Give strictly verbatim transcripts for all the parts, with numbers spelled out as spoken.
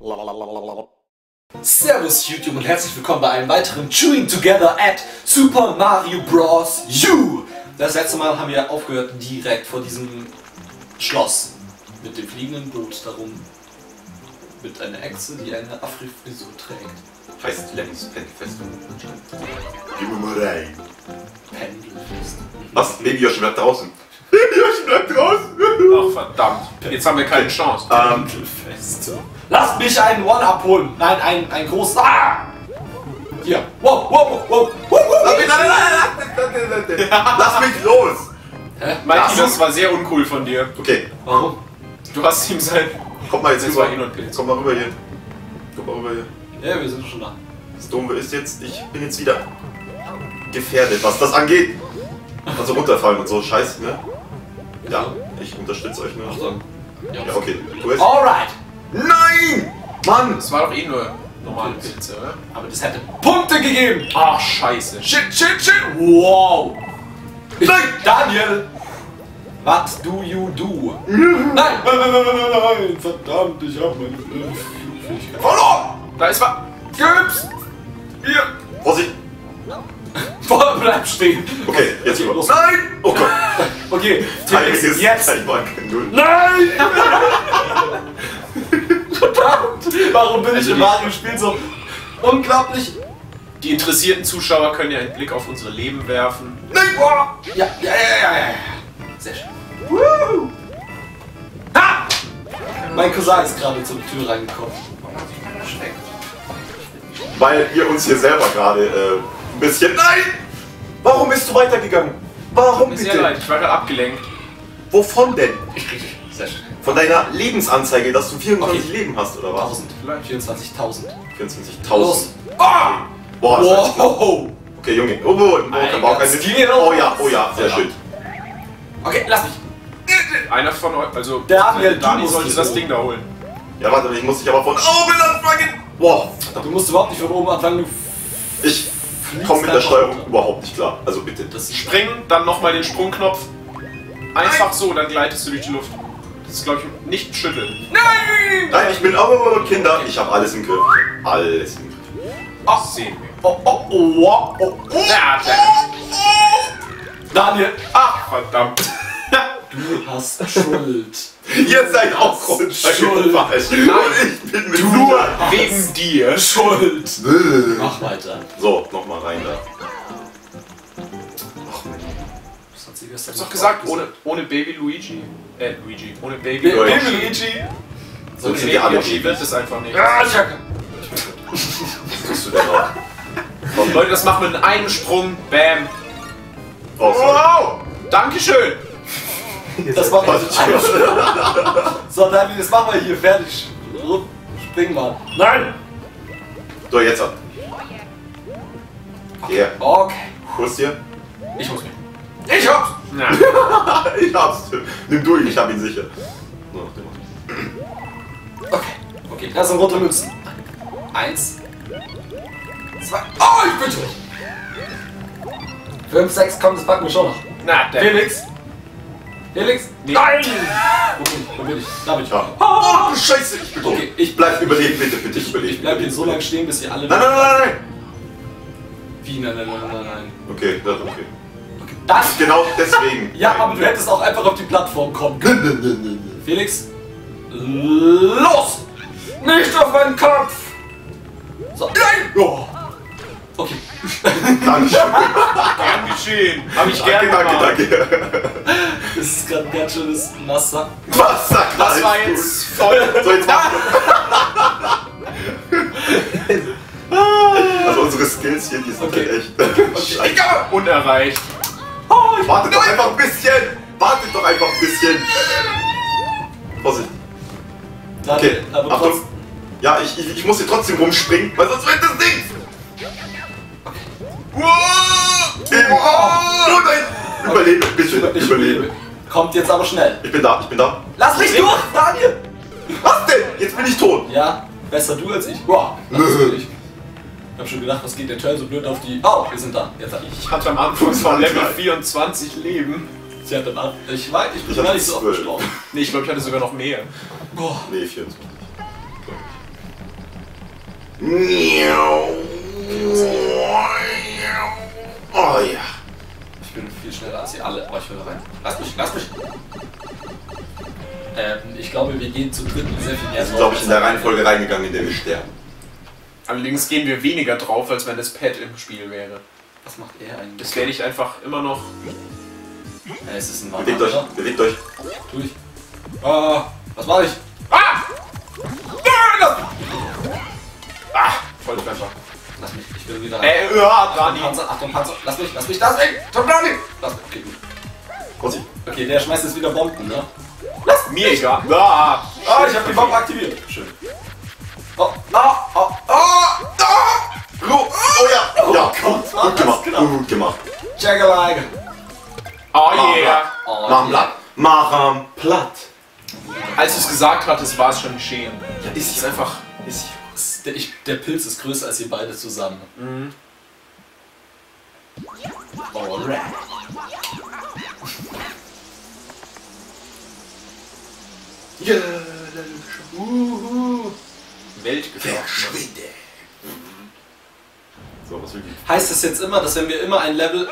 Lalalala. Servus YouTube und herzlich willkommen bei einem weiteren Chewing Together at Super Mario Bros. You! Das letzte Mal haben wir aufgehört direkt vor diesem Schloss. Mit dem fliegenden Boot darum. Mit einer Echse, die eine Afri-Frisur trägt. Heißt Lemmy's Pendelfestung. Gehen wir mal rein. Pendelfestung. Was? Baby Yoshi bleibt draußen. Baby Yoshi bleibt draußen. Ach verdammt. Jetzt haben wir keine Chance. Ähm. Pendelfestung. Lasst mich einen One-Up holen! Nein, ein, ein großes. Ah! Hier! Wow, wow, wow, wow! Lass mich, nein, nein, nein, nein, nein. Lass mich los! Hä? Mikey, das war sehr uncool von dir. Okay. Warum? Du hast ihm sein. Komm mal jetzt rüber. Komm mal rüber hier. Komm mal rüber hier. Ja, wir sind schon da. Das Dumme ist jetzt, ich bin jetzt wieder gefährdet, was das angeht. Also runterfallen und so, scheiße, ne? Ja, ich unterstütze euch nur. Ach so. Ja, okay. Du bist. Alright! Nein! Mann! Das war doch eh nur normale Pilze, oder? Aber das hätte Punkte gegeben! Ach, scheiße. Shit, shit, shit! Wow! Ich, nein! Daniel! What do you do? Nein! Nein, nein, nein, nein, nein! Verdammt, ich hab meine Fähigkeit. Verloren! Da ist was! Gib's! Hier! Vorsicht! Vorne bleib stehen! Okay, jetzt über. Nein! Oh Gott! Okay, T-Rex jetzt! Jetzt. Nein! Verdammt! Warum bin ich im Mario-Spiel so unglaublich? Die interessierten Zuschauer können ja einen Blick auf unsere Leben werfen. Nein! Boah. Ja, ja, ja, ja, ja. Sehr schön. Woo. Ha! Mein Cousin ist gerade zur Tür reingekommen. Weil ihr uns hier selber gerade äh, ein bisschen... Nein! Warum bist du weitergegangen? Warum bitte? Sehr leid, ich war gerade abgelenkt. Wovon denn? Sehr schön. Von deiner Lebensanzeige, dass du vierundzwanzig okay. Leben hast, oder was? vierundzwanzigtausend. vierundzwanzigtausend. Ah! Boah, das heißt, wow. Okay, Junge. Oh, oh, oh, ja, oh ja, sehr schön. Okay, lass mich. Einer von euch, also Daniel, Dani sollte das Ding da holen. Ja, warte, ich muss dich aber von oben anfangen. Boah, du musst überhaupt nicht von oben anfangen, du... Ich komme mit der Steuerung runter. Überhaupt nicht klar, also bitte. Das Springen, dann nochmal den Sprungknopf. Einfach so, dann gleitest du durch die Luft. Das ist, glaube ich, nicht schütteln. Nein! Nein, ich bin aber Kinder. Ich habe alles im Griff. Alles im Griff. Ach, sehen wir. Oh, oh, oh, oh, oh. Ja, Daniel. Ach, verdammt. Du hast Schuld. Ihr seid auch Schuld. Schuld. Ich bin mit nur wegen dir. Schuld. Mach weiter. So, nochmal rein da. Ach, Mensch. Was hat sie gestern gesagt? Ich hab's doch gesagt, ohne, ohne Baby Luigi. Äh, Luigi. Ohne Baby Luigi. Baby Luigi! So sind die alle Baby wird es einfach nicht. Ah, ich hacke! Was tust du denn auch? Leute, das machen wir in einem Sprung. Bam! Oh, wow! Dankeschön! Das machen wir nicht. So, Daniel, das machen wir hier. Fertig. Spring mal. Nein! So, jetzt ab. Okay. Yeah. Okay. Kurz dir? Ich muss mich. Ich hab's! Nein. Ich hab's! Nimm du ihn, ich hab ihn sicher. Okay, okay, das sind rote Münzen. Eins. Zwei. Oh, ich bitte dich! Fünf, sechs, komm, das packen wir schon noch. Na, der Felix! Felix? Nee. Nein! Okay, da bin ich. Da bin ich. Oh, scheiße! Ich bin okay, ich bleib überleben, bitte, bitte, ich überleben. Ich bleib hier so lange stehen, bis ihr alle... Nein, nein, nein, nein! Wie, nein, nein, nein, nein, nein. Okay, das ist okay. Das? Genau deswegen. Ja, aber du hättest auch einfach auf die Plattform kommen können. Felix, los! Nicht auf meinen Kopf! So. Nein! Oh. Okay. Dankeschön. Gern geschehen. Hab ich gerne gemacht. Danke, danke, danke. Das ist gerade ein ganz schönes Massaker. Massaker. Das war jetzt voll. So, jetzt also unsere Skills hier, die sind okay. Halt echt okay. Scheiße. Unerreicht. Oh, wartet doch einfach ein bisschen! Wartet doch einfach ein bisschen! Vorsicht! Okay, aber Achtung! Ja, ich, ich, ich muss hier trotzdem rumspringen, weil sonst wird das nichts! Wow! Oh nein! Überlebe, bitte! Überlebe. Überlebe! Kommt jetzt aber schnell! Ich bin da, ich bin da! Lass mich durch, Daniel! Was denn? Jetzt bin ich tot! Ja, besser du als ich. Wow! Ich hab schon gedacht, was geht der Turn so blöd auf die... Oh, wir sind da. Jetzt hab ich. Ich hatte am Anfang von Level vierundzwanzig Leben. Ich hatte am Anfang... Ich weiß, ich bin gar nicht so oft gestorben. Nee, ich glaube, ich hatte sogar noch mehr. Boah. Nee, vierundzwanzig. Oh ja. Ich bin viel schneller als ihr alle, aber ich will rein. Lass mich, lass mich. Ähm, ich glaube, wir gehen zu dritten sehr viel mehr. Ich glaube, ich bin in der Reihenfolge reingegangen, in der wir sterben. Allerdings gehen wir weniger drauf, als wenn das Pad im Spiel wäre. Was macht er eigentlich? Das werde ich einfach immer noch. Ja, es ist ein Mann. Bewegt euch, bewegt euch. Tu ich. Ah, was mache ich? Ah! Ah! Voll einfach. Lass mich, ich will wieder rein. Ey, ja, Dani! Achtung, Panzer, Achtung, Panzer! Lass mich, lass mich, das, ey! Tom Dani! Lass mich, okay, gut. Okay, der schmeißt jetzt wieder Bomben, ne? Lass mir egal! Ah, ah, ich hab die Bombe aktiviert! Schön. Oh, ah, oh, oh, oh, oh, oh, oh, ja, oh, ja, gut, gut gemacht, genau. Gut gemacht. Check alike. Oh yeah. Machen platt, machen platt. Als du es gesagt hattest, war es schon geschehen. Ja, ist es einfach, ist ich, der, ich, der Pilz ist größer als ihr beide zusammen. Mhm. Alright. Yeah, uhu. Weltgeschichte. Verschwinde! So, was will ich? Heißt das jetzt immer, dass wenn wir immer ein Level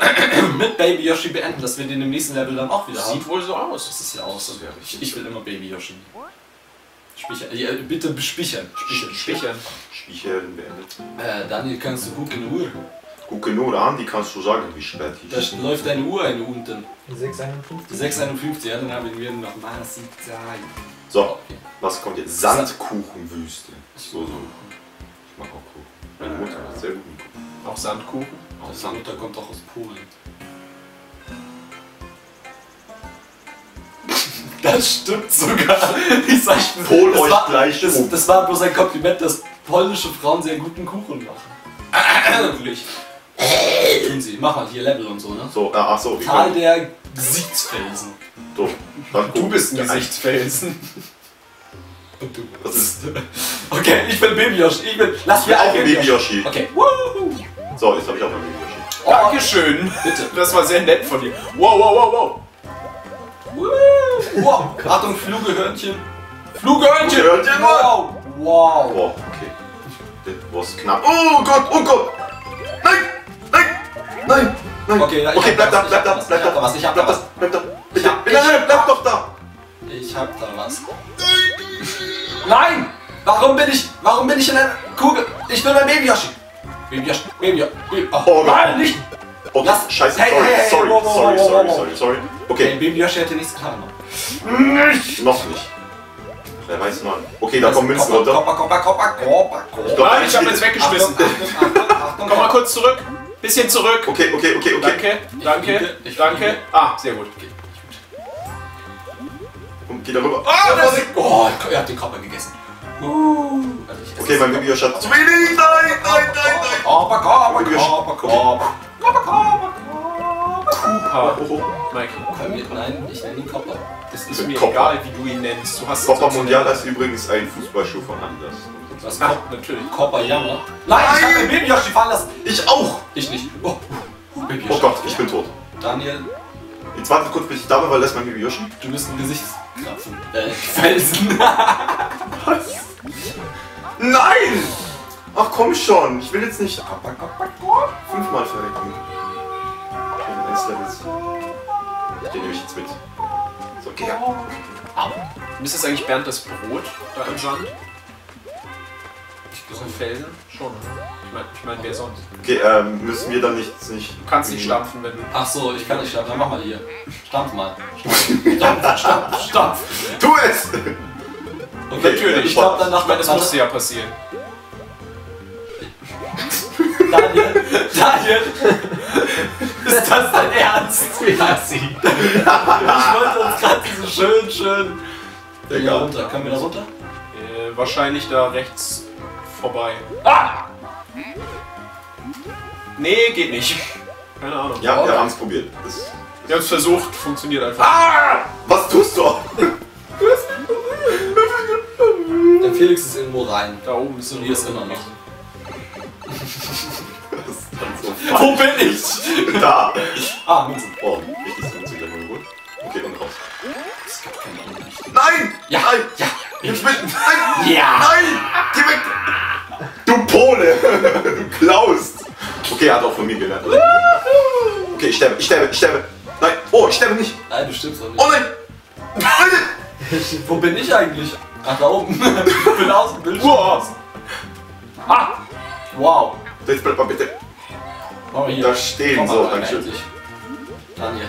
mit Baby Yoshi beenden, dass wir den im nächsten Level dann auch wieder haben? Sieht wohl so aus. Das ist ja auch so. Ich, ich will immer Baby Yoshi. Spichern. Ja, bitte bespichern. Spichern. Spichern. Spichern beendet. Äh, Daniel, kannst du gucken Uhr? Gucken Uhr an, die kannst du sagen, wie spät ich bin. Da läuft deine Uhr ein unten. sechs Uhr einundfünfzig. sechs Uhr einundfünfzig, ja, dann haben wir noch mal siebzehn. So, okay. Was kommt jetzt? Sandkuchenwüste. So, so. Ich mag auch Kuchen. Meine Mutter macht sehr guten Kuchen. Auch Sandkuchen? Auch Sand. Mutter kommt auch aus Polen. Das stimmt sogar. Ich sag, das, Pol das euch war, gleich das, um. Das war bloß ein Kompliment, dass polnische Frauen sehr guten Kuchen machen. Wirklich. Tun sie. Mach mal hier Level und so, ne? So, ah, ach so. Tal der Gesichtsfelsen. So. Du bist ein Gesichtsfelsen. Was ist? Okay, ich bin Baby Yoshi. Ich bin. Lass mir auch Baby Yoshi. Okay. Woohoo. So, jetzt habe ich auch mal Baby Yoshi. Oh, Dankeschön. Bitte. Das war sehr nett von dir. Wow, wow, wow, wow. Wow. Achtung, Flugehörnchen. Flugehörnchen. Flugehörnchen. Wow. Wow. Wow. Okay. Das war's knapp. Oh Gott, oh Gott. Nein, nein, nein, nein. Okay, da, okay, bleib da, bleib da, bleib da, was ich hab. Bleib da, bleib da. Bitte, bitte, nein, bleib doch da. Ich hab da was. Nein! Warum bin ich. Warum bin ich in einer Kugel? Ich bin bei Baby Yoshi! Baby Yoshi! Baby Yoshi! Oh, oh nein, nicht! Oh, lass. Scheiße, hey, sorry, hey, sorry, wow, sorry, wow, wow, sorry, wow, wow, sorry, sorry, okay. Okay, Baby Yoshi hätte nichts getan. Nicht! Noch nicht. Wer weiß noch. Okay, da kommen Münzen runter. Koopa, Koopa, Koopa, Koopa, Koopa. Nein, ich hab jetzt weggeschmissen. Achtung, Achtung, Achtung, Achtung, komm mal kurz zurück. Bisschen zurück. Okay, okay, okay, okay. Danke, danke, ich danke. Ah, sehr gut. Okay. Und geht darüber. Oh, das ist... oh, er hat den Kopf gegessen. Uh, also okay, mein Baby Yoshi hat zu wenig. Nein, nein, nein, nein. Koopa, Koopa, Koopa, Koopa. Koopa, Koopa, Koopa. Koopa. Nein, ich nenne ihn Koopa. Das ist mir egal, wie du ihn nennst. Koopa Mundial ist übrigens ein Fußballschuh von Anders. Das kommt natürlich. Koopa Jammer. Nein, ich hab den Baby Yoshi fallen lassen. Ich auch. Ich nicht. Oh Gott, ich bin tot. Daniel. Jetzt warte kurz, bis ich da bin, weil das mein Baby Yoshi. Du bist ein Gesichtskratzen. Äh, Felsen. Was? Nein! Ach komm schon, ich will jetzt nicht. Fünfmal verrecken. Okay, eins Levels. Den nehme ich jetzt mit. So, okay. Ja. Ist das eigentlich Bernd das Brot da im Sand? So ein Felsen? Schon. Ich meine, ich mein, wer sonst? Okay, ähm, müssen wir dann nichts nicht. Du kannst nicht stampfen, wenn du. Ach so, ich kann nicht stampfen. Dann mach mal hier. Stampf mal. Stampf, stampf, stampf. Tu es! Okay, okay, natürlich. Ich glaube, danach ich mein, das musste ja passieren. Daniel, Daniel! Ist das dein Ernst? Klassi! Ich wollte uns gerade so schön, schön. Hier runter. Können wir da runter? Äh, wahrscheinlich da rechts. Vorbei. Ah! Nee, geht nicht. Keine Ahnung. Ja, wir haben es probiert. Das wir haben es versucht, funktioniert einfach. Ah! Was tust du? Der Felix ist irgendwo rein. Da oben ist und hier ist immer noch. So wo bin ich? Da. Ah, mit oh, richtig funktioniert immer gut. Okay, und raus. Es gibt keine Ahnung. Nein! Ja! Nein! Ja! Ich bin. Nein! Ja! Nein! Geh weg! Du Po! Okay, hat auch von mir gelernt. Also. Okay, ich sterbe, ich sterbe, ich sterbe. Nein, oh, ich sterbe nicht. Nein, du stirbst auch nicht. Oh nein! Wo bin ich eigentlich? Ach, da oben. Ich bin aus dem Bildschirm. Wow. Ah. Wow. Jetzt bleib mal bitte. Oh, hier. Da stehen Komm, so, danke schön. Daniel.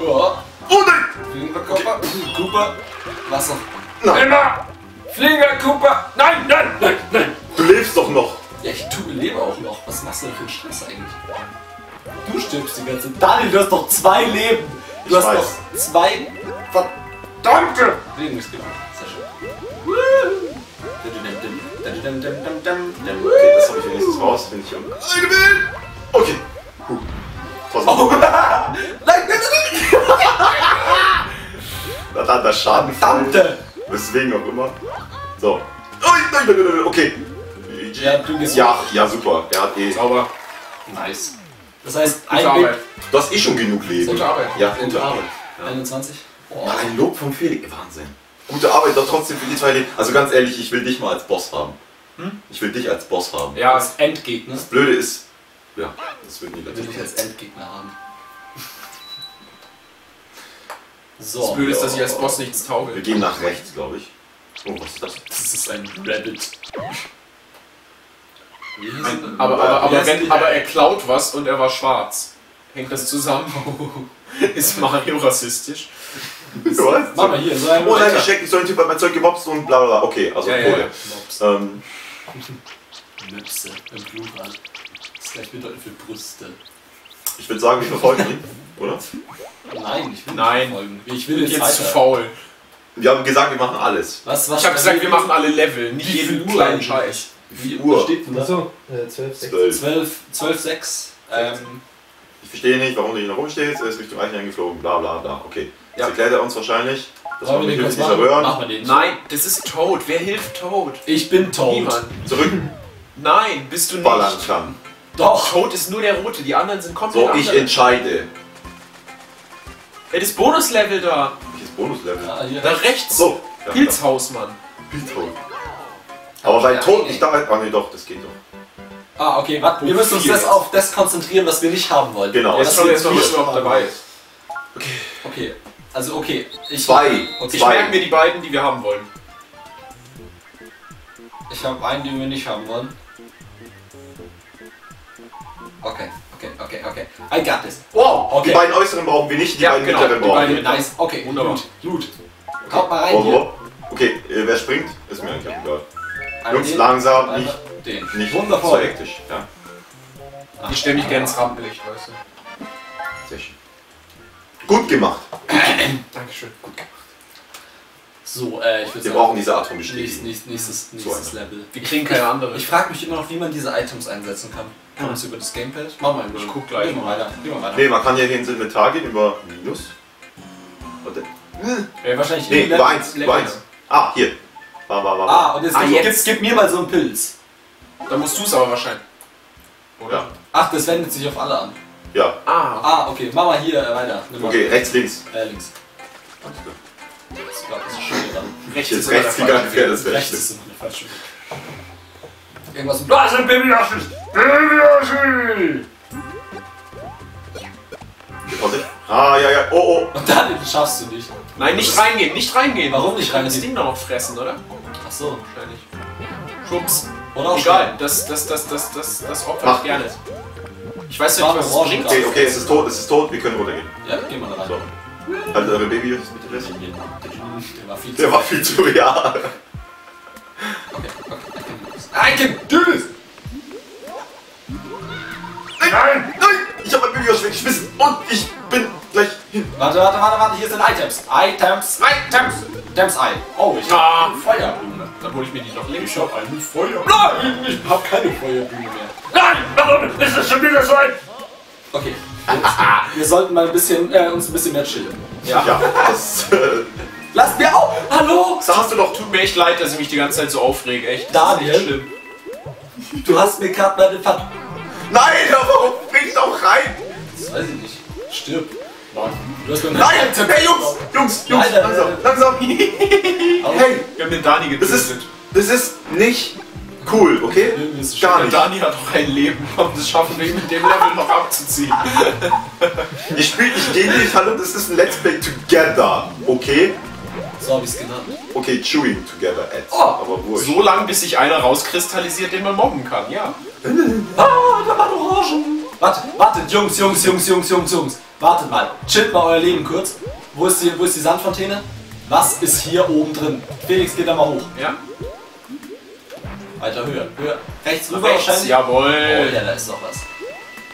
Oh nein! Flieger-Koopa, Koopa, lass noch. Nein! Immer! Flieger-Koopa! Nein, nein, nein, nein! Du lebst doch noch! Ja, ich tue, lebe auch noch. Was machst du denn für einen Stress eigentlich? Du stirbst die ganze Zeit. Daniel, du hast doch zwei Leben! Du ich hast weiß. Doch zwei... Verdammte! Lebensgefühl. Sehr schön. Okay, das habe ich wenigstens raus, finde ich. Okay. Huh. Oh. Nein, bitte nicht! Das hat der Schaden. Verdammte! Weswegen auch immer. So. Okay. Ja, du bist ja, ja, super. Er hat eh. Sauber. Nice. Das heißt, ein Weg. Du hast eh schon genug Leben. Gute Arbeit. Ja, gute Arbeit. einundzwanzig. Oh. Ein Lob vom Felix. Wahnsinn. Gute Arbeit, doch trotzdem für die zwei Leben. Also ganz ehrlich, ich will dich mal als Boss haben. Hm? Ich will dich als Boss haben. Ja, als Endgegner. Das Blöde ist. Ja, das wird nie natürlich. Will ich als Endgegner haben. So. Das Blöde ist, dass ich als Boss nichts tauge. Wir gehen nach rechts, glaube ich. Oh, was ist das? Das ist ein Rabbit. Ein, aber, aber, aber, wenn, aber er klaut was und er war schwarz. Hängt das zusammen? Ist Mario rassistisch? Was? Mach mal hier. So ein oh nein, ich check, ich soll ein Typ hat mein Zeug gemobst und bla bla bla. Okay, also ja, ja, ja. Ähm. Möpse im Plural. Das gleich bedeutet für Brüste. Ich würde sagen, wir verfolgen ihn, oder? Nein, ich will Nein. verfolgen. Ich will jetzt, jetzt zu faul. Wir haben gesagt, wir machen alles. Was, was ich habe gesagt, wir machen alle Level, nicht jeden kleinen Scheiß. Wie viel Uhr? Steht denn da? Achso, äh, zwölf, sechs. zwölf, zwölf, sechs. Ähm, ich verstehe nicht, warum du hier noch rumstehst. Er ist Richtung Eichen eingeflogen, bla bla bla. Okay. Das ja. erklärt er uns wahrscheinlich. Das wollen wir den nicht verhören. Machen wir den. Nein, das ist Toad. Wer hilft Toad? Ich bin Toad. Niemand. Zurück. Nein, bist du nicht. Ballern kann. Doch. Toad ist nur der rote, die anderen sind komplett So, ich andere. entscheide. Ey, das Bonuslevel da. Welches Bonuslevel? Ja, ja. Da rechts. So. Ja, Pilzhaus, Mann. Pilzhaus. Aber bei Tod nicht da. Ah, nee, doch, das geht doch. Ah, okay, warte. Wir müssen uns das auf das konzentrieren, was wir nicht haben wollen. Genau, das ist schon jetzt noch dabei. Okay. Okay, also okay. Ich, Zwei. Okay. Ich merke mir die beiden, die wir haben wollen. Ich habe einen, den wir nicht haben wollen. Okay, okay, okay, okay. I got this. Wow, okay. Die beiden äußeren brauchen wir nicht, die ja, beiden genau, mittleren brauchen wir. Nice, okay, wunderbar. Gut, gut. Okay. Kommt mal rein oh, hier. Okay, wer springt, ist mir eigentlich egal. Jungs, langsam, nicht, den. nicht wundervoll. Zu hektisch. Ja. Ach, ich stelle mich gerne ins Rampenlicht, weißt du. Sehr schön. Gut gemacht. Dankeschön, gut gemacht. So, äh, ich würde Wir sagen, brauchen diese Art von Bestätigung. Nächstes, nächstes, nächstes Level. Wir kriegen keine andere. Ich, ich frage mich immer noch, wie man diese Items einsetzen kann. Kann man das über das Gamepad? Mach mal, ich guck gleich. Gehen wir weiter. Gehen wir weiter. Nee, man kann ja hier ins Inventar gehen über Minus. Warte. Ja, wahrscheinlich nee, über eins. Über eins. Ah, hier. War, war, war. Ah, und jetzt, ah, gib, jetzt. Gib, gib mir mal so einen Pilz. Da musst du es aber wahrscheinlich. Oder? Ja. Ach, das wendet sich auf alle an. Ja. Ah, ah okay. Mach mal hier äh, weiter. Nimm okay, mal. rechts, links. Äh, links. Ich glaube, das ist schön dran. Rechts ist rechts die ganze Zeit. Das rechts ist immer der falsche Weg. Irgendwas. Da ist ein Baby Yoshi! Baby Yoshi! Ah, ja, ja, oh, oh. Und dann schaffst du nicht. Nein, nicht reingehen, nicht reingehen. Warum nicht reingehen? Das Ding noch fressen, oder? Ach so, wahrscheinlich. Schubs. Oder auch egal, das, das, das, das, das, das opfer ich gerne. Ich weiß ja nicht, was es bringt. Okay, okay, es ist tot, es ist tot, wir können runtergehen. Ja, gehen wir da rein. So. Also, eure Baby ist mit der Rest. Der war viel zu real. Der war viel zu real. Okay, okay. I can do this! Nein! Nein! Ich hab mein Baby weggeschmissen und ich bin gleich hin. Warte, warte, warte, warte, hier sind Items. Items, Items, Items, Ei. Oh, ich hab Feuerblume. Dann hol ich mir die noch links. Ich hab eine Feuerblume. Nein, ich hab keine Feuerblume mehr. Nein, warum ist das schon wieder so ein? Okay, wir sollten mal ein bisschen, äh, uns ein bisschen mehr chillen. Ja, ja das, äh Lasst mir auf! Hallo! Sagst du doch, tut mir echt leid, dass ich mich die ganze Zeit so aufrege, echt. Daniel, das ist nicht schlimm. Du hast mir gerade meine Ver... Nein, warum bringst du auch rein? Das weiß ich nicht. Stirb. Nein. Du hast Nein! Hey Jungs! Jungs! Jungs! Nein, langsam! Langsam! Hey! Wir haben den Dani getötet. Das ist... Das ist nicht Cool, okay? Gar nicht. Dani hat noch ein Leben und das schaffen wir mit dem Level noch abzuziehen. Ich spiele nicht gegen dich, hallo, das ist ein Let's Play Together, okay? So habe ich es genannt. Okay, Chewing Together Ads. Oh, aber wurscht. So lange, bis sich einer rauskristallisiert, den man mobben kann, ja. Ah, da waren Orangen. Wartet, wartet, Jungs, Jungs, Jungs, Jungs, Jungs, Jungs. Wartet mal, chillt mal euer Leben kurz. Wo ist die, wo ist die Sandfontäne? Was ist hier oben drin? Felix, geht da mal hoch. Ja. Weiter höher, höher. Rechts rüber rechts, wahrscheinlich. Jawohl. Oh ja, da ist noch was.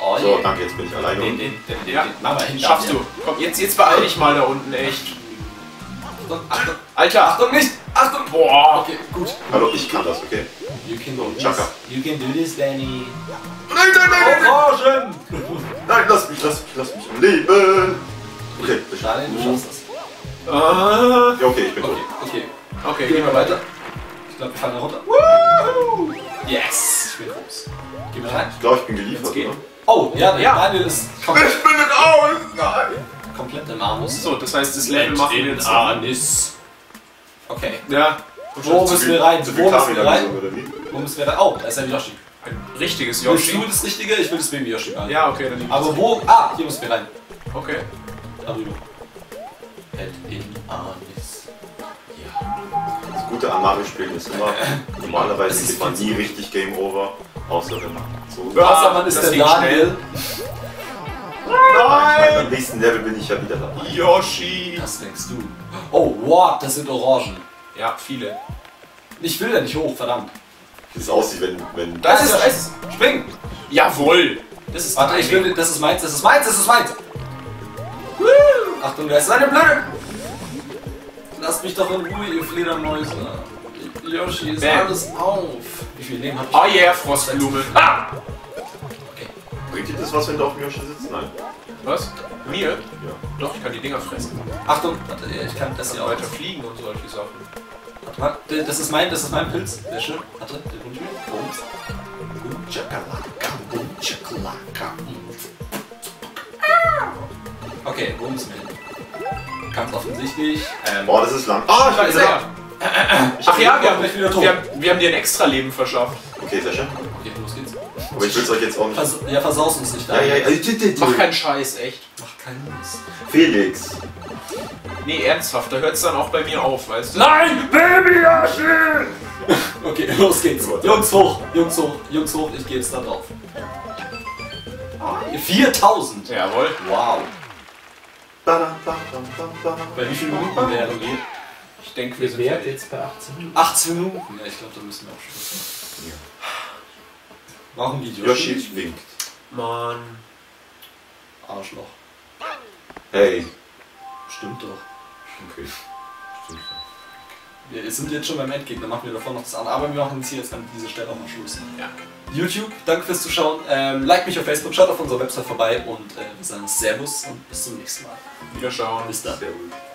Oh, so, yeah. Danke, jetzt bin ich alleine. Den, den, den, den, ja, den, den, den schaffst du. Komm, jetzt, jetzt beeil dich mal da unten, echt. Achtung, Achtung. Alter, Achtung nicht! Achtung! Boah! Okay, gut. Hallo, ich kann das, okay? You can do this. You can do this, Danny. Nein, nein, nein! Orangen! Nein, lass mich, lass mich, lass mich am Leben! Okay, ich Schade, du schaffst das. Ah. Ja, okay, ich bin okay, tot. Okay, okay, okay, gehen wir weiter. Ich glaube, wir fallen da runter. Woohoo! Yes! Ich bin raus. Geh mal rein. Ich glaube, ich bin geliefert, oder? Oh, ja, ja. Daniel ist komplett. Ich bin in Aus! Nein! Komplett im Anus. So, das heißt, das Level macht in den Anus. Okay. Ja. Wo müssen wir rein? Wo müssen wir rein? Wo müssen wir rein? Oh, da ist ein Yoshi. Ein richtiges Yoshi. Willst du das Richtige? Ich will das Baby Yoshi rein. Ja, okay, dann nehmen wir das. Aber wo? Ah, hier müssen wir rein. Okay. Darüber. In Anis. Ja. Das gute am Mario-Spiel ist immer, normalerweise geht man nie richtig Game Over, außer wenn man so. Außer man ist der Daniel. Nein! Beim nächsten Level bin ich ja wieder dabei. Yoshi! Das denkst du. Oh, wow, das sind Orangen. Ja, viele. Ich will da nicht hoch, verdammt. Wie es aussieht, wenn... wenn das, das ist... ist Spring! Jawohl! Das ist... Warte, ich will... Das ist meins, das ist meins, das ist meins! Woo! Achtung, da ist eine Blöde! Lasst mich doch in Ruhe, ihr Fledermäuse. Yoshi, ist Bam. Alles auf. Wie viel Leben hab ich? Oh yeah, Frostblume. Ah! Bringt dir das was, wenn du auf dem Yoshi sitzt? Nein. Was? Mir? Ja. Doch, ich kann die Dinger fressen. Achtung! Warte, ich kann das hier auch weiter fliegen und solche Sachen. Warte mal, das ist mein, das ist mein Pilz. Sehr schön. Warte, der Wunsch mir. Bums. Chakalaka, bum, chakalaka. Okay, Bums mit. Ganz offensichtlich. Ähm, Boah, das ist lang. Oh, ich weiß ja. Ich Ach ja, wir haben, wieder tot. Wir, haben, wir haben dir ein extra Leben verschafft. Okay, sehr schön. Okay, los geht's. Aber ich will's euch jetzt auch nicht. Vers ja, versaus uns nicht. Ja, ja, ja. Mach keinen Scheiß, echt. Mach keinen Mist. Felix. Nee, ernsthaft, da hört's dann auch bei mir auf, weißt du? Nein, Baby Yoshi! Okay, los geht's. Jungs hoch, Jungs hoch, Jungs hoch, ich geh jetzt da drauf. viertausend! Jawohl. Wow. Bei wie vielen Minuten wäre du geht? Ich denke, wir sind jetzt bei achtzehn Minuten. achtzehn Minuten? Ja, ich glaube, da müssen wir auch schon. Ja. Warum geht Yoshi? Yoshi winkt. Mann. Arschloch. Hey. Stimmt doch. Okay. Stimmt doch. Wir sind jetzt schon beim Endgegner, machen wir davor noch das andere. Aber wir machen jetzt hier jetzt an dieser Stelle auch mal Schluss. Ja. YouTube, danke fürs Zuschauen. Ähm, like mich auf Facebook, schaut auf unserer Website vorbei und äh, wir sagen Servus und bis zum nächsten Mal. Wiederschauen. Bis dann. Servus.